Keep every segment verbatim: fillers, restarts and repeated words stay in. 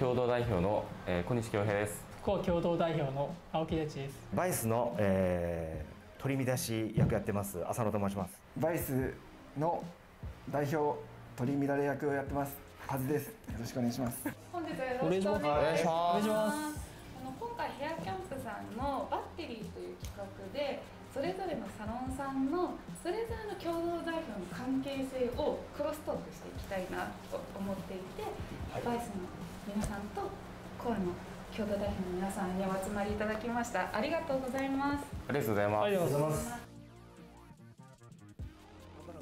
共同代表の、えー、小西恭平です。シーオーエー共同代表の青木哲司です。VAICEの、えー、取り乱し役やってます浅野と申します。VAICEの代表取り乱れ役をやってますはずです。よろしくお願いします。本日はよろしくお願いします。今回ヘアキャンプさんのバッテリーという企画でそれぞれのサロンさんのそれぞれの共同代表の関係性をクロストークしていきたいなと思っていて、はい、VAICEの皆さんとシーオーエーの共同代表の皆さんにお集まりいただきました。ありがとうございます。ありがとうございます。ありがとうございます。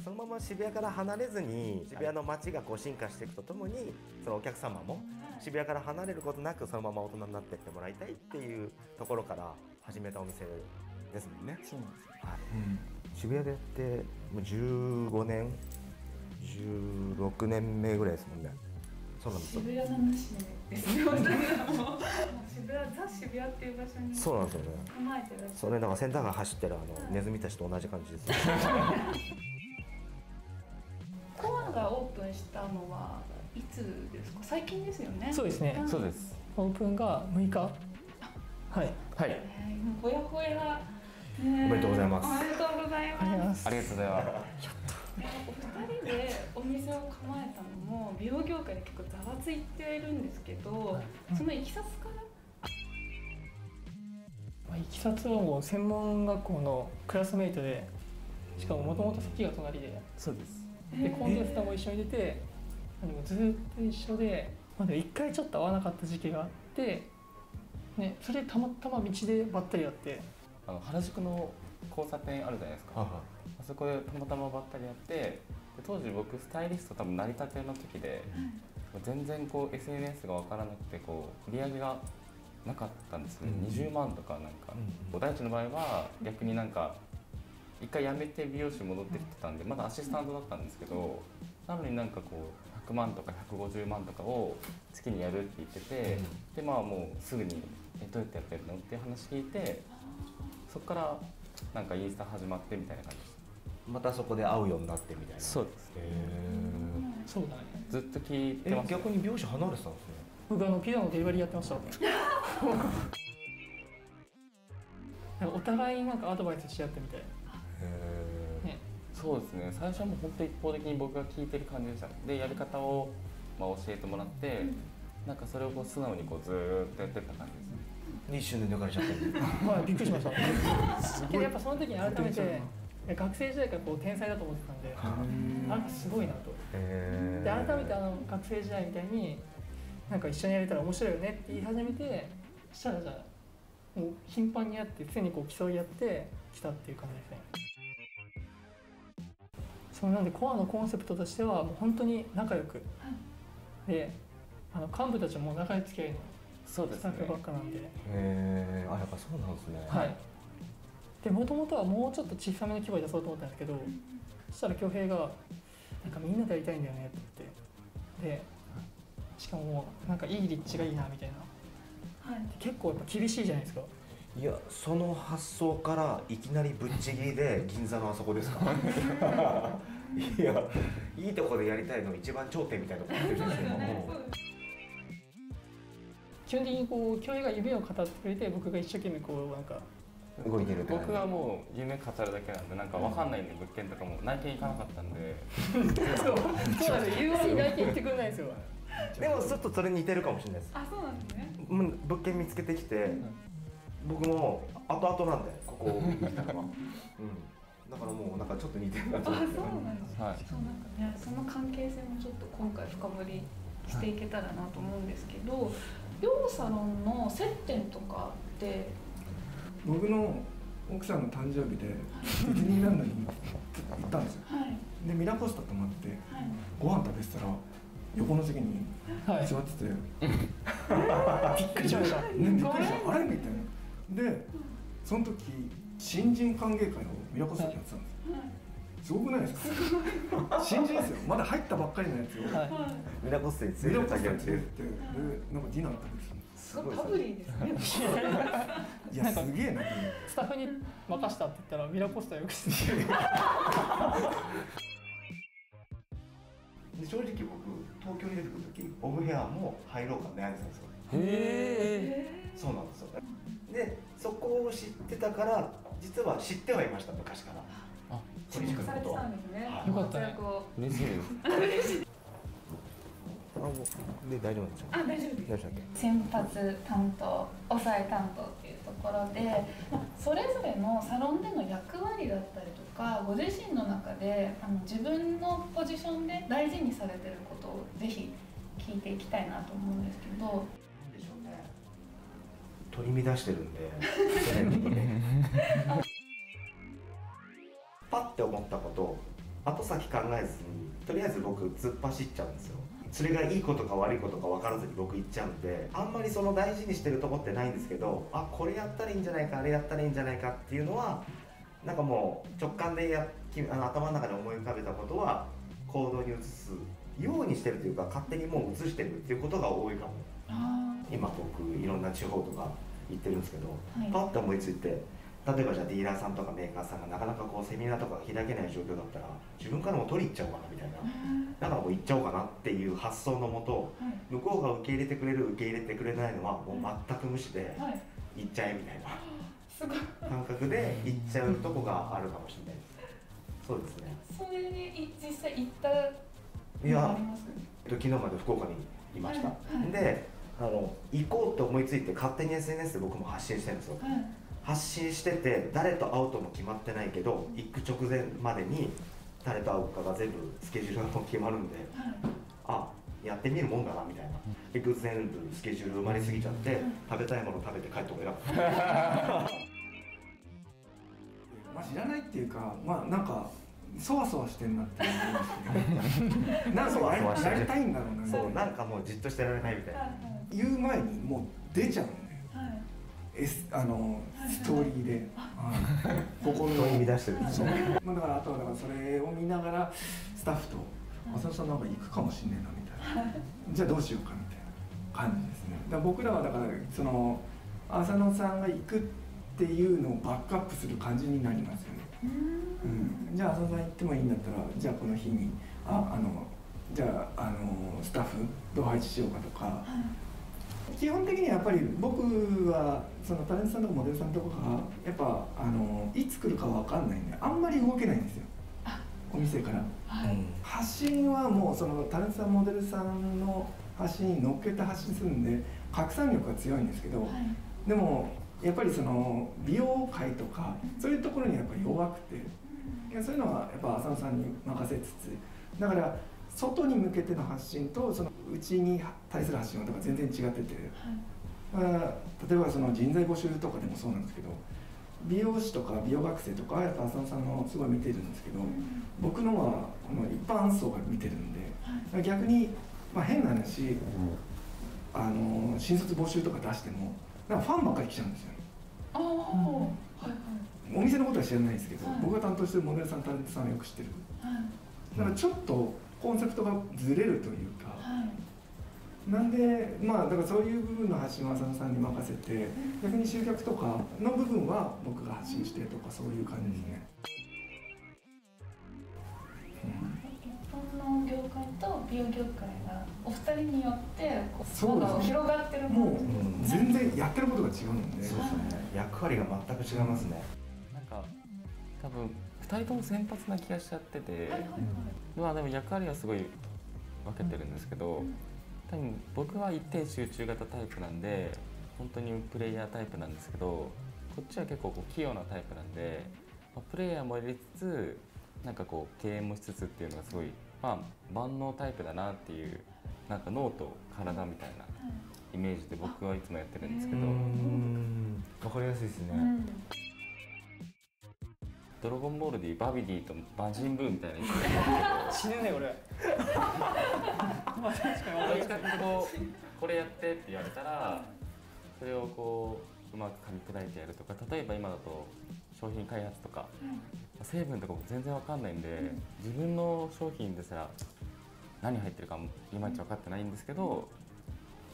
そのまま渋谷から離れずに渋谷の街がこう進化していくとともにそのお客様も渋谷から離れることなくそのまま大人になっていってもらいたいっていうところから始めたお店ですもんね。そうなんですよ、はい、うん、渋谷でやってもうじゅうごねんじゅうろくねんめぐらいですもんね。そうなんですよ。渋谷の主ですね。本当にもう渋谷ザ渋谷っていう場所にそうなんですよね。構えてる。それなんかセンター街走ってるあの、はい、ネズミたちと同じ感じですよね。オープンしたのはいつですか？最近ですよね。そうですね。そうです。オープンがむいか。はいはい。ほやほや。おめでとうございます。おめでとうございます。ありがとうございます。やった。お二人でお店を構えたのも美容業界で結構ざわついているんですけど、そのいきさつから。まあいきさつはもう専門学校のクラスメイトで、しかももともと席が隣で。そうです。でコンテスタも一緒に出て、でもずっと一緒で、まあ、でもいっかいちょっと会わなかった時期があって、ね、それたまたま道でばったり会って、あの原宿の交差点あるじゃないですか、はい、あそこでたまたまばったり会って、で当時僕スタイリスト多分なりたての時で、うん、全然こう エスエヌエス が分からなくてこう売り上げがなかったんですよ、うん、にじゅうまんとかなんか、うん、大地の場合は逆になんか。一回辞めて美容師戻ってきてたんでまだアシスタントだったんですけど、なのになんかこうひゃくまんとかひゃくごじゅうまんとかを月にやるって言ってて、でまあもうすぐに「えどうやってやってるの?」って話聞いて、そこからなんかインスタ始まってみたいな感じです。またそこで会うようになってみたいな。そうです。へえ、そうだね。ずっと聞いてます。逆に美容師離れてたんですね。僕あのピザのデリバリーやってました。お互いなんかアドバイスし合ってみたいな。ね、そうですね。最初はもう本当一方的に僕が聞いてる感じでした。でやり方をまあ教えてもらって、うん、なんかそれをこう素直にこうずーっとやってった感じですね。一瞬で抜かれちゃった。はい、びっくりしました。けどやっぱその時に改めて学生時代からこう天才だと思ってたんで、なんかすごいなと。で改めてあの学生時代みたいになんか一緒にやれたら面白いよねって言い始めて、したらじゃあもう頻繁にやって常にこう競い合ってきたっていう感じですね。そうなんでコアのコンセプトとしてはもう本当に仲良く、はい、であの幹部たちも仲良い付き合いのスタッフばっかなんで、へえ、あやっぱそうなんですね。はい。でもともとはもうちょっと小さめの規模で出そうと思ったんですけど、そしたら恭平が「なんかみんなでやりたいんだよね」って言って、でしかもなんかいい立地がいいなみたいな、はい、結構やっぱ厳しいじゃないですか。いや、その発想からいきなりぶっちぎりで銀座のあそこですか。いや、いいとこでやりたいの一番頂点みたいなところですけども、基本的にこう教員が夢を語ってくれて、僕が一生懸命こうなんか動いてる。僕はもう夢語るだけなんで、なんかわかんないんで、物件とかも内見行かなかったんで。そう、そうなんですよ。言うに内見行ってくれないですよ。でもちょっとそれ似てるかもしれないです。あ、そうなんですね。物件見つけてきて。うん、僕も後々なんでここを見たから、うん、だからもうなんかちょっと似てるなと思って。あ、そうなんですね。はい、そうなんかね、その関係性もちょっと今回深掘りしていけたらなと思うんですけど、両サロンの接点とかって僕の奥さんの誕生日でディズニーランドに行ったんですよ。はい、でミラコスタ泊まって、はい、ご飯食べてたら横の席に座ってて、びっくりしました。ね、びっくりした。あれみたいな。で、その時新人歓迎会をミラコスタでやってたんですよ。すごくないですか？新人ですよ。まだ入ったばっかりのやつをミラコスタに連れてって、でなんかディナー食べてたんです。すごいパブリーですね。いや、すげえな。スタッフに任したって言ったらミラコスタよくして。で正直僕東京に出てくる時にボブヘアも入ろうか悩んでたんですよ。へえ、そうなんですよ。でそこを知ってたから実は知ってはいました、昔から。あ、注目されてたんですね。よかったね、嬉しいです。あ、もうで大丈夫なんですか？あ、大丈夫です。先発担当、抑え担当っていうところで、まあ、それぞれのサロンでの役割だったりとか、ご自身の中であの自分のポジションで大事にされてることをぜひ聞いていきたいなと思うんですけど。なんでしょうね、取り乱してるんでパッて思ったことを後先考えずに、とりあえず僕突っ走っちゃうんですよ。それがいいことか悪いことか分からずに僕行っちゃうんで、あんまりその大事にしてると思ってないんですけど、あ、これやったらいいんじゃないか、あれやったらいいんじゃないかっていうのは、なんかもう直感でやあの頭の中で思い浮かべたことは行動に移すようにしてるというか、勝手にもう移してるっていうことが多いかも。今僕いろんな地方とか行ってるんですけど、はい、パッと思いついて、例えばじゃあディーラーさんとかメーカーさんがなかなかこうセミナーとか開けない状況だったら、自分からも取り行っちゃおうかなみたいな、だからもう行っちゃおうかなっていう発想のもと、はい、向こうが受け入れてくれる受け入れてくれないのはもう全く無視で行っちゃえみたいな感覚で行っちゃうとこがあるかもしれないです。そうですね。それに実際行ったのありますか？昨日まで福岡にいました、はいはい、であの行こうと思いついて勝手に エスエヌエス で僕も発信してるんですよ、はい、発信してて、誰と会うとも決まってないけど、行く直前までに誰と会うかが全部スケジュールが決まるんで、あ、やってみるもんだなみたいな。で、偶然全部スケジュール埋まりすぎちゃって、食べたいもの食べて帰った方が偉かった。まあ知らないっていうか、まあなんかそわそわしてんなって思うんですけど、なんかそわそわしてやりたいんだろうな。そう、なんかもうじっとしてられないみたいな。言う前にもう出ちゃう。ストーリーで心を生み出してるんですよ。だからあとはだからそれを見ながらスタッフと「浅野さんなんか行くかもしんねえな」みたいな「じゃあどうしようか」みたいな感じですね。だから僕らはだからその浅野さんが行くっていうのをバックアップする感じになりますよね。うん、じゃあ浅野さん行ってもいいんだったら、じゃあこの日にああのじゃあ、あのスタッフどう配置しようかとか。基本的にはやっぱり僕はそのタレントさんとかモデルさんとかがやっぱあのいつ来るか分かんないんで、あんまり動けないんですよ、お店から、はい、発信はもうそのタレントさんモデルさんの発信に乗っけて発信するんで拡散力が強いんですけど、はい、でもやっぱりその美容界とかそういうところにやっぱり弱くて、そういうのはやっぱ浅野さんに任せつつ、だから外に向けての発信とそのうちに対する発信とか全然違ってて、はい、例えばその人材募集とかでもそうなんですけど、美容師とか美容学生とかやっぱ浅野さんのすごい見てるんですけど、うん、僕のはこの一般層が見てるんで、はい、逆に、まあ、変な話、うん、あの新卒募集とか出してもなんかファンばっかり来ちゃうんですよね。お店のことは知らないですけど、はい、僕が担当してるモデルさんタレントさんはよく知ってる、はい、だからちょっとコンセプトがずれるというか、はい、なんでまあだからそういう部分の発信は浅野さんに任せて、うん、逆に集客とかの部分は僕が発信してとか、そういう感じですね。日本の業界と美容業界がお二人によってこうそうですね、広がってるもんですね。もう全然やってることが違うんで、そうですね、役割が全く違いますね。なんか多分ふたりとも先発な気がしちゃってて、まあでも役割はすごい分けてるんですけど、多分僕は一点集中型タイプなんで本当にプレイヤータイプなんですけど、こっちは結構こう器用なタイプなんで、まあ、プレイヤーも入れつつなんかこう敬遠もしつつっていうのがすごい、まあ、万能タイプだなっていう、なんか脳と体みたいなイメージで僕はいつもやってるんですけど。うん、分かりやすいですね。うん、ドラゴンボールでいうバビディと魔人ブーみたいな意味。死ぬね俺。これやってって言われたらそれをこううまく噛み砕いてやるとか、例えば今だと商品開発とか、うん、成分とかも全然わかんないんで、うん、自分の商品ですら何入ってるかもいまいち分かってないんですけど、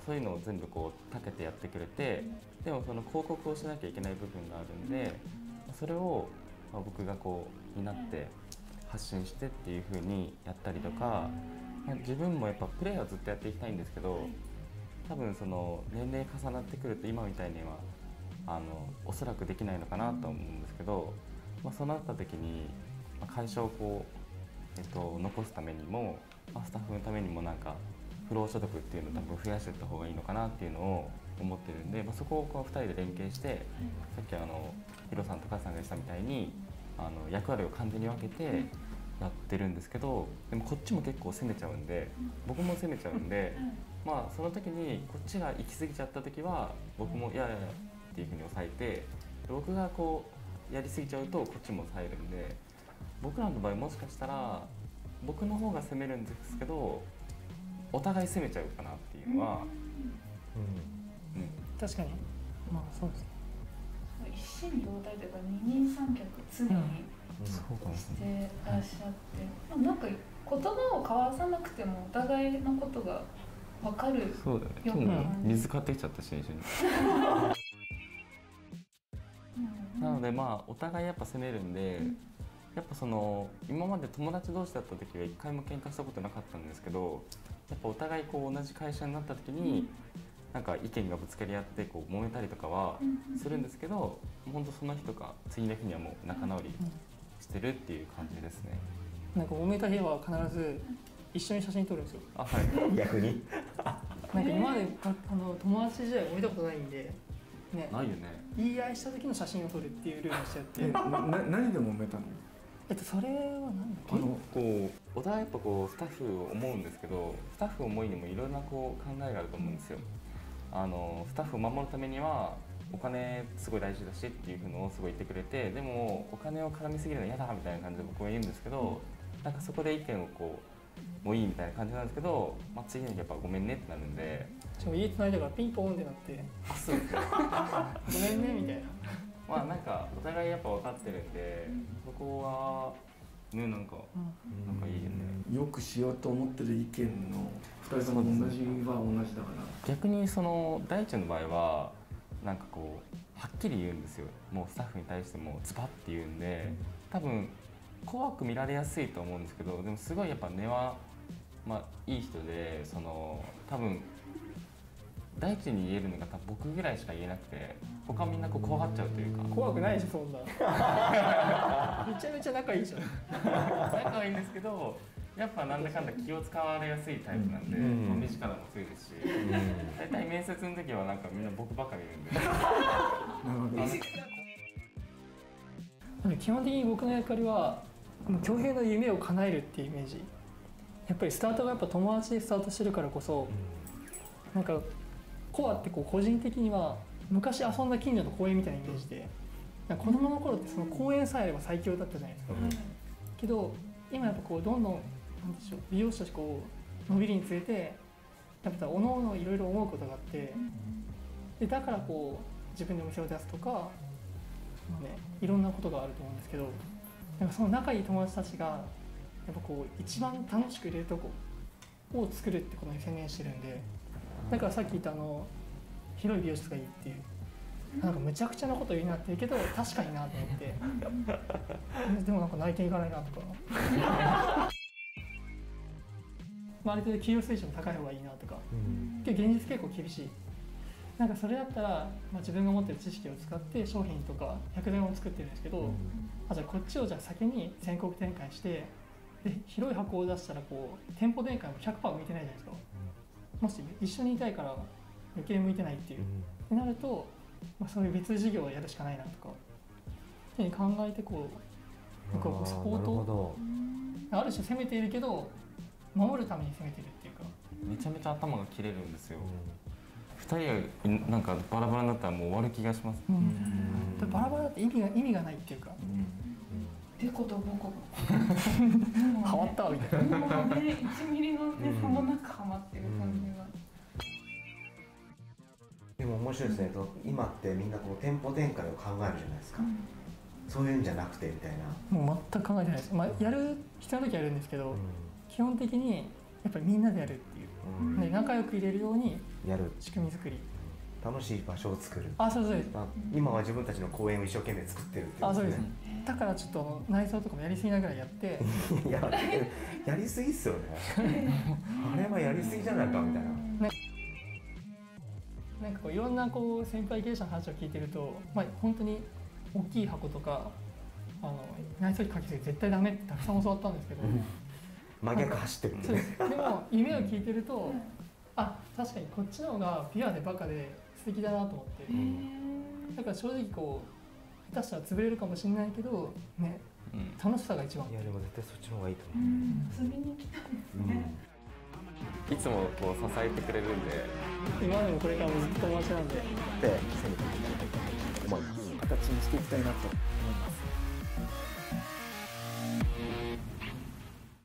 そういうのを全部こうたけてやってくれて、でもその広告をしなきゃいけない部分があるんで、うん、それを僕がこうになって発信してっていう風にやったりとか、自分もやっぱプレーはずっとやっていきたいんですけど、はい、多分その年齢重なってくると今みたいにはあのおそらくできないのかなと思うんですけど、まあ、そうなった時に、まあ、会社をこう、えっと、残すためにも、まあ、スタッフのためにもなんか不労所得っていうのを多分増やしていった方がいいのかなっていうのを思ってるんで、まあ、そこをこうふたりで連携して、はい、さっきあのヒロさんとカズさんが言ってたみたいにあの役割を完全に分けて。はいやってるんですけど、でもこっちも結構攻めちゃうんで、僕も攻めちゃうんで、まあその時にこっちが行き過ぎちゃった時は僕も「いやいやいや」っていうふうに抑えて、僕がこうやり過ぎちゃうとこっちも抑えるんで、僕らの場合もしかしたら僕の方が攻めるんですけどお互い攻めちゃうかなっていうのは、うんうん、確かにまあそうですね。一心同体というか二人三脚常に、うんしてらっしゃって、なんか言葉を交わさなくてもお互いのことが分かるような、ね、水買ってきちゃったし一緒になのでまあお互いやっぱ攻めるんで、うん、やっぱその今まで友達同士だった時は一回も喧嘩したことなかったんですけど、やっぱお互いこう同じ会社になった時に、うん、なんか意見がぶつかり合ってこう揉めたりとかはするんですけど、本当その日とか次の日にはもう仲直り。うんうんしてるっていう感じですね。なんか揉めた日は必ず一緒に写真撮るんですよ。あ、はい。逆に。なんか今まであの友達時代揉めたことないんで、ね。ないよね。言い合いした時の写真を撮るっていうルールにしちゃって。え、な、何で揉めたの？えっとそれは何だっけ？あのこうお互いやっぱこうスタッフを思うんですけど、スタッフ思いにもいろんなこう考えがあると思うんですよ。あのスタッフを守るためには。お金すごい大事だしっていうのをすごい言ってくれて、でもお金を絡みすぎるの嫌だみたいな感じで僕は言うんですけど、なんかそこで意見をこうもういいみたいな感じなんですけど、まあ、次の日やっぱごめんねってなるんで、しかも家繋いだからピンポンってなって、あ、そうですねごめんねみたいなまあなんかお互いやっぱ分かってるんで、そこはね、なんか、うん、なんかいいよね。よくしようと思ってる意見のふたりとも同じは同じだから、逆にその大ちゃんの場合はなんかこうはっきり言うんですよ。もうスタッフに対してもズバッて言うんで、多分怖く見られやすいと思うんですけど、でもすごいやっぱ根は、まあ、いい人で、その多分大地に言えるのが多分僕ぐらいしか言えなくて、他みんなこう怖がっちゃうというか。怖くないじゃんそんなめちゃめちゃ仲いいじゃん仲いいんですけど、やっぱなんだかんだ気を使われやすいタイプなんで、うん、目力も強いですし、うん、大体面接の時はなんかみんな僕ばっかりいるんで基本的に僕の役割は恭平の夢を叶えるっていうイメージ。やっぱりスタートがやっぱ友達でスタートしてるからこそ、うん、なんかコアってこう個人的には昔遊んだ近所の公園みたいなイメージで、なんか子供の頃ってその公園さえあれば最強だったじゃないですか、うん、けど今やっぱこうどんどんなんでしょう、美容師としてこう伸びるにつれてやっぱおのおのいろいろ思うことがあって、でだからこう自分でお店を出すとか、ね、いろんなことがあると思うんですけど、なんかその仲いい友達たちがやっぱこう一番楽しくいれるとこを作るってことに専念してるんで、だからさっき言ったあの広い美容室がいいっていう、なんかむちゃくちゃなこと言うなって言うけど確かになと思ってでもなんか内見いかないなとかまあ、ある程度給与水準も高い方がいいなとか、うん、現実結構厳しい。なんかそれだったら、まあ、自分が持ってる知識を使って商品とかひゃくえんを作ってるんですけど、うん、あ、じゃあこっちをじゃあ先に全国展開して、で広い箱を出したらこう店舗展開も ひゃくパーセント 向いてないじゃないですか、うん、もし一緒にいたいから余計向いてないっていう、うん、ってなると、まあ、そういう別事業をやるしかないなとかっていうふうに考えて、こう僕はこうサポートある種攻めているけど守るために攻めてるっていうか、めちゃめちゃ頭が切れるんですよ。ふたりがなんかバラバラになったらもう終わる気がします、うん、バラバラだって意味が、意味がないっていうか、でことぼこぼこ変わったみたいな、もうねいちミリのね差もなくはまってる感じが、うん、でも面白いですね。今ってみんなこう店舗展開を考えるじゃないですか、うん、そういうんじゃなくてみたいな、もう全く考えてないです、まあ、やる必要な時はやるんですけど、うん、基本的にやっぱりみんなでやるっていう、うん、仲良く入れるようにやる仕組み作り楽しい場所を作る。あ、そうそうです。今は自分たちの公園を一生懸命作ってるってことですね。だからちょっと内装とかもやりすぎなぐらいやっていや、やりすぎっすよねあれはやりすぎじゃないかみたいな。なんかこういろんなこう先輩経営者の話を聞いてると、まあ、本当に大きい箱とかあの内装に書きすぎ絶対ダメってたくさん教わったんですけど真逆走ってるんですでも夢を聞いてるとあ、確かにこっちの方がピュアでバカで素敵だなと思って、うん、だから正直こう下手したら潰れるかもしれないけど、ね、うん、楽しさが一番。いやでも絶対そっちの方がいいと思う、うん、遊びに来たんですね、うん、いつもこう支えてくれるんで今でもこれからもずっと友達なんでって攻めていきたいと思います。形にしていきたいなと。